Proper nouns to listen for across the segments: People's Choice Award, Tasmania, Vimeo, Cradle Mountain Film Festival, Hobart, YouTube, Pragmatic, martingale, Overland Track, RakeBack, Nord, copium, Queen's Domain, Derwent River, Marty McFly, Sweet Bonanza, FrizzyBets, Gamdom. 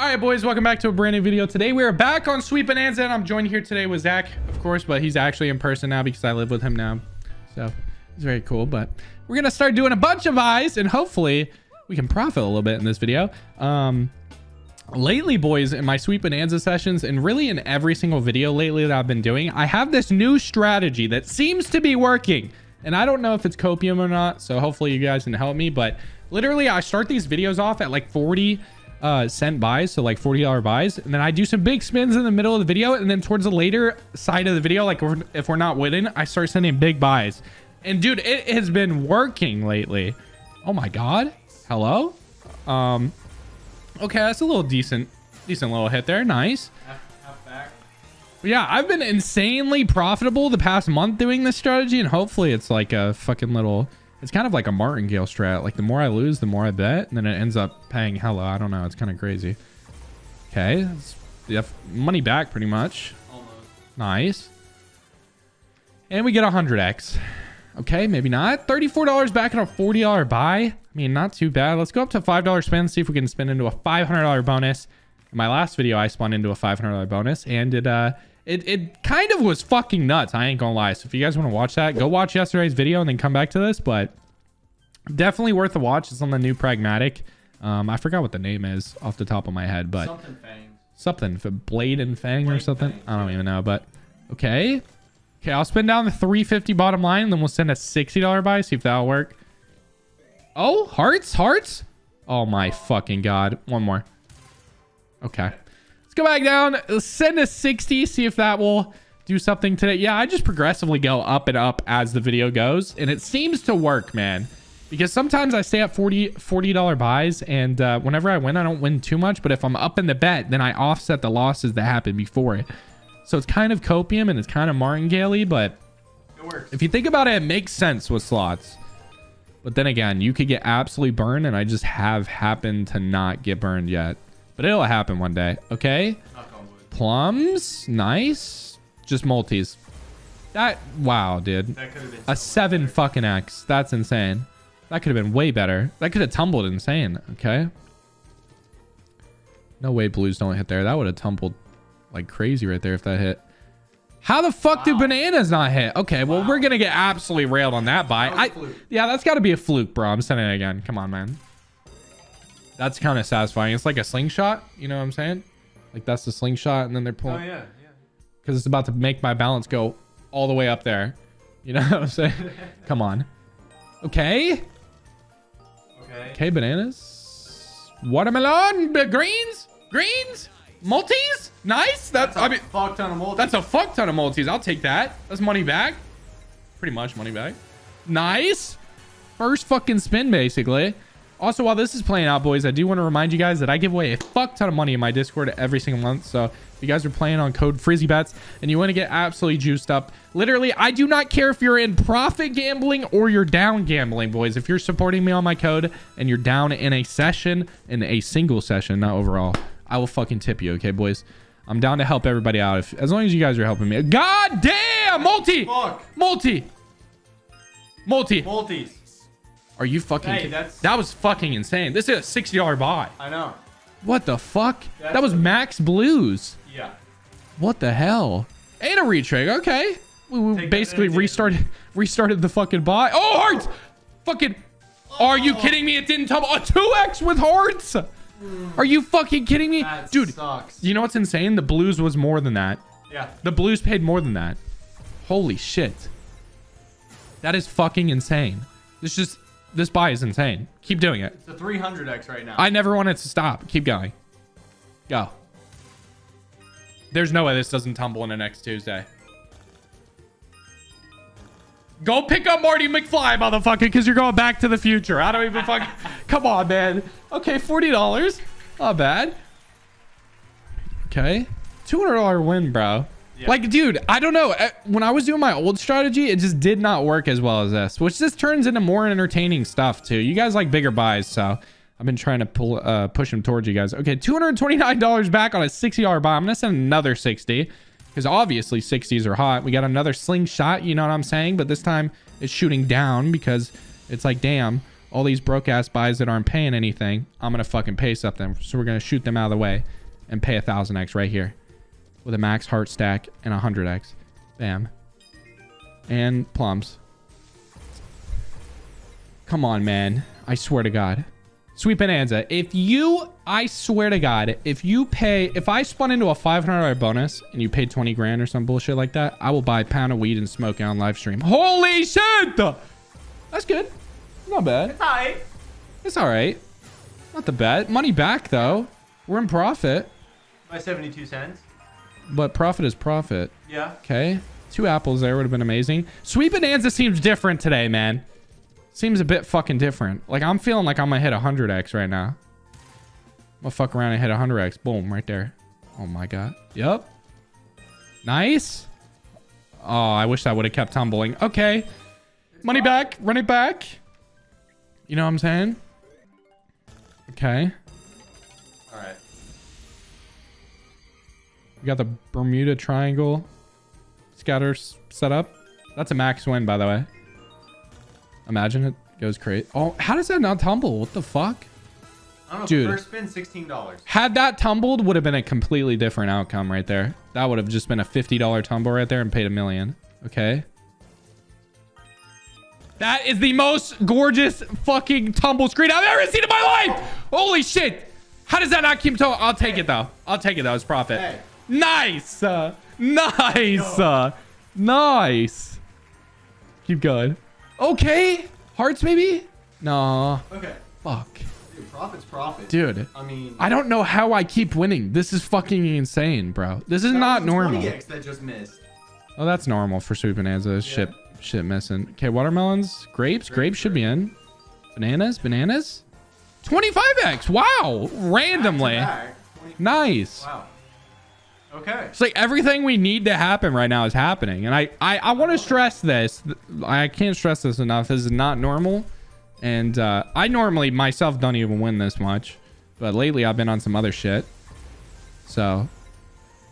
All right, boys, welcome back to a brand new video. Today we are back on Sweet Bonanza, and I'm joined here today with Zach, of course, but he's actually in person now because I live with him now, so it's very cool. But we're gonna start doing a bunch of eyes, and hopefully we can profit a little bit in this video. Lately, boys, in my Sweet Bonanza sessions, and really in every single video lately that I've been doing, I have this new strategy that seems to be working, and I don't know if it's copium or not, so hopefully you guys can help me. But literally, I start these videos off at like 40 cent buys, so like $40 buys, and then I do some big spins in the middle of the video, and then towards the later side of the video, like if we're not winning, I start sending big buys. And dude, it has been working lately. Oh my god. Hello. Okay, that's a little decent little hit there. Nice. Yeah, I've been insanely profitable the past month doing this strategy, and hopefully it's like a fucking little, it's kind of like a martingale strat. Like the more I lose, the more I bet, and then it ends up paying hella. I don't know. It's kind of crazy. Okay. Yeah, money back pretty much. Almost. Nice. And we get 100x. Okay, maybe not. $34 back in a $40 buy. I mean, not too bad. Let's go up to $5 spin, see if we can spin into a $500 bonus. In my last video, I spun into a $500 bonus, and it kind of was fucking nuts. I ain't gonna lie. So if you guys want to watch that, go watch yesterday's video and then come back to this, but definitely worth a watch. It's on the new Pragmatic. I forgot what the name is off the top of my head, but something Fang. Something for Blade and Fang or something. Fang. I don't even know, but okay. Okay, I'll spin down the 350 bottom line, and then we'll send a $60 buy, see if that'll work. Oh, hearts. Oh my fucking god. One more. Okay. Let's go back down. Let's send a 60, see if that will do something today. Yeah, I just progressively go up and up as the video goes, and it seems to work, man. Because sometimes I stay at $40 buys, and whenever I win, I don't win too much. But if I'm up in the bet, then I offset the losses that happened before it. So it's kind of copium, and it's kind of martingale-y, but it works. If you think about it, it makes sense with slots. But then again, you could get absolutely burned, and I just have happened to not get burned yet. But it'll happen one day. Okay. Plums. Nice. Just multis. That. Wow, dude. That could have been a 7 better. Fucking X. That's insane. That could have been way better. That could have tumbled insane. Okay. No way blues don't hit there. That would have tumbled like crazy right there if that hit. How the fuck did bananas not hit? Okay. Well, we're going to get absolutely railed on that buy. Yeah, that's got to be a fluke, bro. I'm sending it again. Come on, man. That's kind of satisfying. It's like a slingshot. You know what I'm saying? Like that's the slingshot, and then they're pulling. Oh yeah, yeah. Because it's about to make my balance go all the way up there. You know what I'm saying? Come on. Okay. Okay. Okay, bananas. Watermelon. Greens. Greens. Multis. Nice. That's I mean, fuck ton of multis. That's a fuck ton of multis. I'll take that. That's money back. Pretty much money back. Nice. First fucking spin, basically. Also, while this is playing out, boys, I do want to remind you guys that I give away a fuck ton of money in my Discord every single month. So if you guys are playing on code FrizzyBets and you want to get absolutely juiced up, literally, I do not care if you're in profit gambling or you're down gambling, boys. If you're supporting me on my code and you're down in a session, in a single session, not overall, I will fucking tip you, okay, boys? I'm down to help everybody out as long as you guys are helping me. God damn! Multi! Fuck. Multi! Multi! Multis. Are you fucking kidding? That was fucking insane. This is a $60 buy. I know. What the fuck? That was max blues. Yeah. What the hell? And a retrig. Okay. We basically restarted the fucking buy. Oh, hearts! Fucking. Oh. Are you kidding me? It didn't tumble. Oh, 2x with hearts. Are you fucking kidding me? That dude sucks. You know what's insane? The blues was more than that. Yeah. The blues paid more than that. Holy shit. That is fucking insane. It's just. This buy is insane. Keep doing it. It's a 300x right now. I never want it to stop. Keep going. Go. There's no way this doesn't tumble into next Tuesday. Go pick up Marty McFly, motherfucker, because you're going back to the future. I don't even fucking... Come on, man. Okay, $40. Not bad. Okay. $200 win, bro. Yeah. Like, dude, I don't know. When I was doing my old strategy, it just did not work as well as this, which this turns into more entertaining stuff too. You guys like bigger buys, so I've been trying to push them towards you guys. Okay, $229 back on a $60 buy. I'm gonna send another 60 because obviously 60s are hot. We got another slingshot, you know what I'm saying? But this time it's shooting down because it's like, damn, all these broke ass buys that aren't paying anything, I'm gonna fucking pay something. So we're gonna shoot them out of the way and pay 1,000x right here with a max heart stack and 100x. Bam. And plums. Come on, man. I swear to God. Sweet Bonanza. If you, I swear to God, if you pay, if I spun into a $500 bonus and you paid 20 grand or some bullshit like that, I will buy a pound of weed and smoke it on live stream. Holy shit! That's good. Not bad. It's all right. It's all right. Not the bad. Money back, though. We're in profit. By 72 cents. But profit is profit. Yeah. Okay. 2 apples there would have been amazing. Sweet Bonanza seems different today, man. Seems a bit fucking different. Like, I'm feeling like I'm gonna hit 100x right now. I'm gonna fuck around and hit 100x. Boom, right there. Oh my God. Yep. Nice. Oh, I wish that would have kept tumbling. Okay. Money back. Run it back. You know what I'm saying? Okay. All right. We got the Bermuda Triangle scatter set up. That's a max win, by the way. Imagine it goes crazy. Oh, how does that not tumble? What the fuck? I don't know. Dude, first spin, $16. Had that tumbled, would have been a completely different outcome right there. That would have just been a $50 tumble right there and paid $1 million. Okay. That is the most gorgeous fucking tumble screen I've ever seen in my life. Holy shit. How does that not keep tumbling? I'll take it though. I'll take it though. It's profit. Hey. Nice. Nice. Nice. Keep going. Okay, hearts maybe? No. Okay. Fuck. Dude, profit's profit. Dude. I mean, I don't know how I keep winning. This is fucking insane, bro. This is not normal. That just missed. Oh, that's normal for Sweet Bonanza. Yeah. Shit missing. Okay, watermelons, grapes. Grapes should be in. Bananas, 25x. Wow. Randomly. Back to back. Nice. Wow. Okay. It's like everything we need to happen right now is happening. And I want to stress this. I can't stress this enough. This is not normal. And I normally myself don't even win this much. But lately I've been on some other shit. So.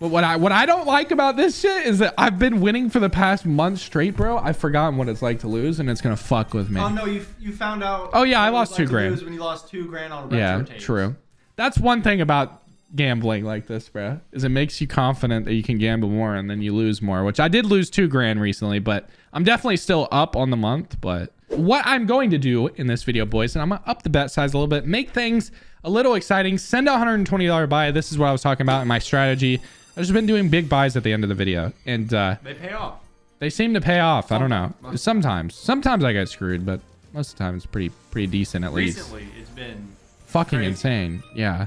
But what I don't like about this shit is that I've been winning for the past month straight, bro. I've forgotten what it's like to lose, and it's going to fuck with me. Oh, no. You found out. Oh, yeah. I lost 2 grand. When you lost 2 grand on retro tapes. Yeah, true. That's one thing about gambling like this, bro, is it makes you confident that you can gamble more and then you lose more, which I did lose 2 grand recently, but I'm definitely still up on the month. But what I'm going to do in this video, boys, and I'm gonna up the bet size a little bit, make things a little exciting, send a $120 buy. This is what I was talking about in my strategy. I've just been doing big buys at the end of the video, and they pay off. They seem to pay off. I don't know. Sometimes I get screwed, but most of the time it's pretty decent. At least recently it's been fucking crazy. Insane. Yeah.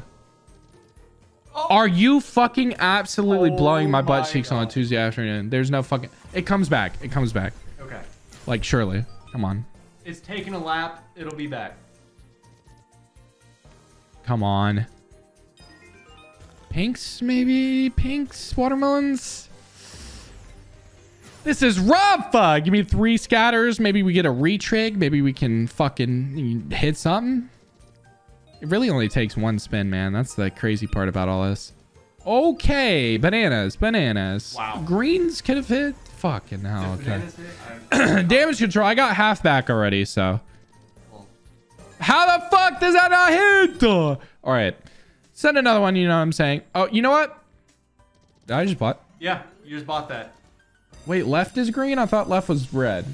Are you fucking absolutely blowing my butt cheeks on a Tuesday afternoon? There's no fucking... It comes back. It comes back. Okay. Like, surely. Come on. It's taking a lap. It'll be back. Come on. Pinks, maybe? Pinks? Watermelons? This is rough! Give me 3 scatters. Maybe we get a retrig. Maybe we can fucking hit something. It really only takes 1 spin, man. That's the crazy part about all this. Okay, bananas. Wow. Greens could have hit. Fucking hell. Okay. Damage control. I got half back already, so. How the fuck does that not hit? All right. Send another one, you know what I'm saying? Oh, you know what? I just bought. Yeah, you just bought that. Wait, left is green? I thought left was red.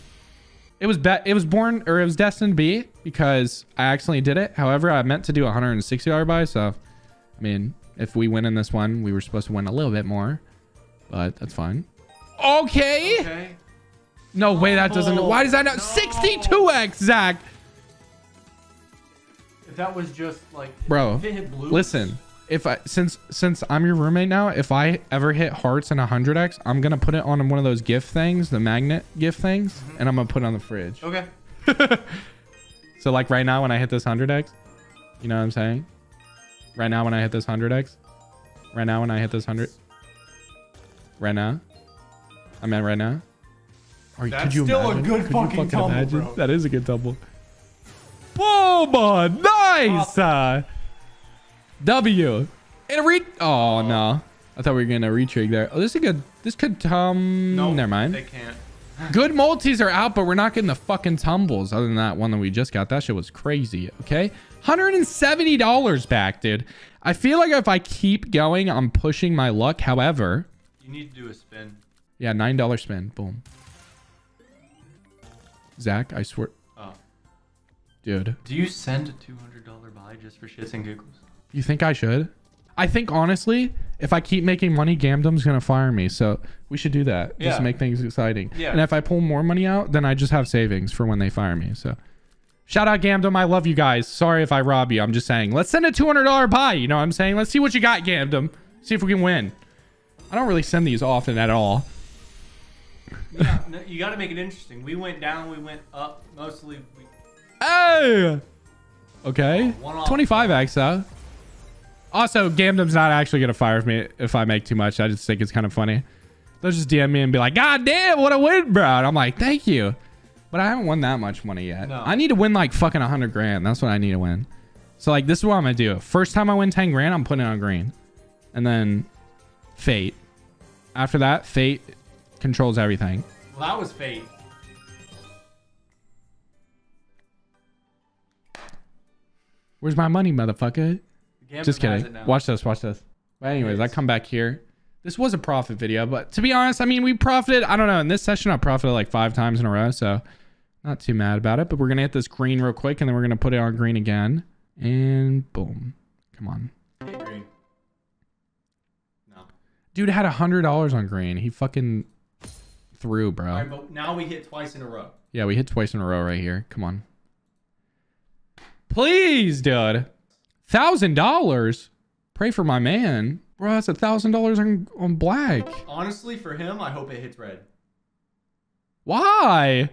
It was destined to be, because I accidentally did it. However, I meant to do a $160 buy. So, I mean, if we win in this one, we were supposed to win a little bit more, but that's fine. Okay. No way. That doesn't. Why does that not? No. 62x, Zach. If that was just like, bro, if it hit blue, listen, if I, since I'm your roommate now, if I ever hit hearts and 100x, I'm gonna put it on one of those gift things, the magnet gift things, and I'm gonna put it on the fridge. Okay. So like right now when I hit this 100x, you know what I'm saying? Right now, I meant right now. Or, that's could you still imagine? A good fucking tumble, bro. That is a good tumble. Boom! Nice. W. And a read. Oh no! I thought we were gonna retrig there. Oh, this is a good. This could. Never mind. They can't. Good multis are out, but we're not getting the fucking tumbles. Other than that one that we just got. That shit was crazy. Okay. $170 back, dude. I feel like if I keep going, I'm pushing my luck. However, you need to do a spin. Yeah, $9 spin. Boom. Zach, I swear. Oh. Dude. Do you send a $200 buy just for shits and giggles? You think I should? I think, honestly, if I keep making money, Gamdom's going to fire me. So we should do that. Yeah. Just make things exciting. Yeah. And if I pull more money out, then I just have savings for when they fire me. So shout out, Gamdom. I love you guys. Sorry if I rob you. I'm just saying, let's send a $200 buy. You know what I'm saying? Let's see what you got, Gamdom. See if we can win. I don't really send these often at all. Yeah, no, you got to make it interesting. We went down. We went up. Mostly. We... Hey! Okay. 25x out. Also, Gamdom's not actually going to fire me if I make too much. I just think it's kind of funny. They'll just DM me and be like, God damn, what a win, bro. And I'm like, thank you. But I haven't won that much money yet. No. I need to win like fucking 100 grand. That's what I need to win. So like, this is what I'm going to do. First time I win 10 grand, I'm putting it on green. And then fate. After that, fate controls everything. Well, that was fate. Where's my money, motherfucker? Just kidding. Watch this. Watch this. But anyways, I come back here. This was a profit video, but to be honest, I mean, we profited. I don't know. In this session, I profited like 5 times in a row, so not too mad about it. But we're going to hit this green real quick, and then we're going to put it on green again. And boom. Come on. Green. No. Dude had $100 on green. He fucking threw, bro. All right, but now we hit twice in a row. Yeah, we hit twice in a row right here. Come on. Please, dude. $1,000? Pray for my man. Bro, that's $1,000 on black. Honestly, for him, I hope it hits red. Why?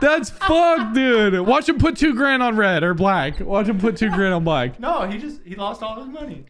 That's fucked, dude. Watch him put 2 grand on red or black. Watch him put 2 grand on black. No, he lost all his money.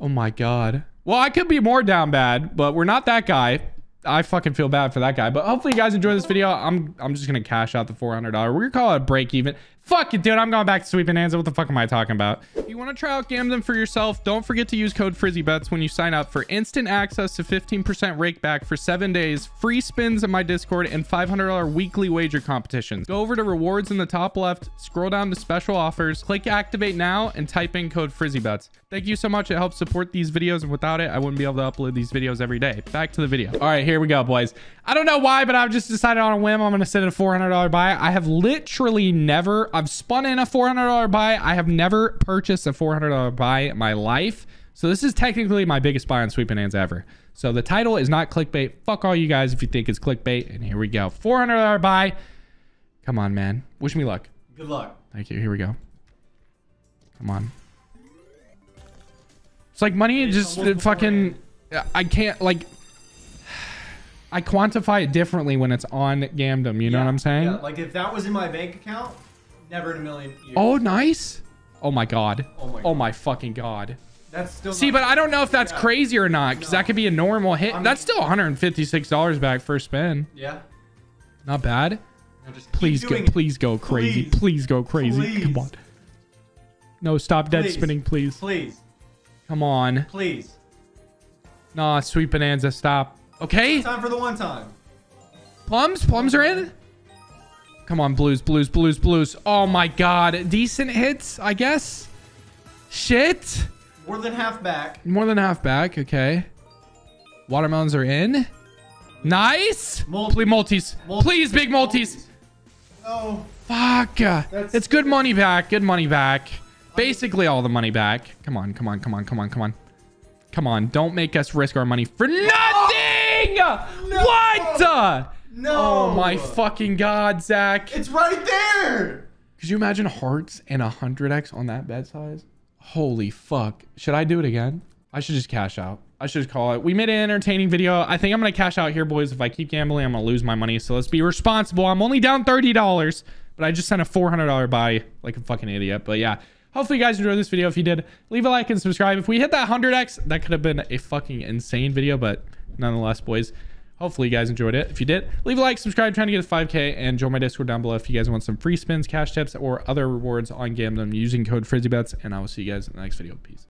Oh my God. Well, I could be more down bad, but we're not that guy. I fucking feel bad for that guy, but hopefully you guys enjoy this video. I'm just gonna cash out the $400. We're gonna call it a break even. Fuck it, dude. I'm going back to Sweet Bonanza. What the fuck am I talking about? If you want to try out Gamdom for yourself, don't forget to use code FrizzyBets when you sign up for instant access to 15% rakeback for 7 days, free spins in my Discord, and $500 weekly wager competitions. Go over to rewards in the top left, scroll down to special offers, click activate now, and type in code FrizzyBets. Thank you so much. It helps support these videos, and without it, I wouldn't be able to upload these videos every day. Back to the video. All right, here we go, boys. I don't know why, but I've just decided on a whim I'm going to send a $400 buy. I have literally never... I've spun in a $400 buy. I have never purchased a $400 buy in my life. So this is technically my biggest buy on Sweet Bonanza ever. So the title is not clickbait. Fuck all you guys if you think it's clickbait. And here we go. $400 buy. Come on, man. Wish me luck. Good luck. Thank you. Here we go. Come on. It's like money just fucking... I can't like... I quantify it differently when it's on Gamdom. You know what I'm saying? Yeah. Like if that was in my bank account... Never in a million years. Oh, nice. Oh, my God. Oh, my fucking God. That's still... See, but I don't know if that's crazy or not, because that could be a normal hit. I mean, that's still $156 back first spin. Yeah. Not bad. No, just please go crazy. Please go crazy. Please. Come on. No, stop dead spinning, please. Please. Come on. Please. Nah, Sweet Bonanza, stop. Okay. It's time for the one time. Plums? Plums are in? Come on, blues, blues, blues, blues. Oh my God. Decent hits, I guess. Shit. More than half back. More than half back. Okay. Watermelons are in. Nice. Please, multis. Please, big multis. Oh. Fuck. It's good money back. Good money back. Basically all the money back. Come on, come on, come on, come on, come on. Come on. Don't make us risk our money for nothing. Oh, no. What? No. Oh my fucking God, Zach. It's right there. Could you imagine hearts and 100x on that bet size? Holy fuck. Should I do it again? I should just cash out. I should just call it. We made an entertaining video. I think I'm going to cash out here, boys. If I keep gambling, I'm going to lose my money. So let's be responsible. I'm only down $30, but I just sent a $400 buy like a fucking idiot. But yeah. Hopefully you guys enjoyed this video. If you did, leave a like and subscribe. If we hit that 100x, that could have been a fucking insane video. But nonetheless, boys. Hopefully you guys enjoyed it. If you did, leave a like, subscribe, trying to get to 5K, and join my Discord down below if you guys want some free spins, cash tips, or other rewards on Gamdom using code FrizzyBets, and I will see you guys in the next video. Peace.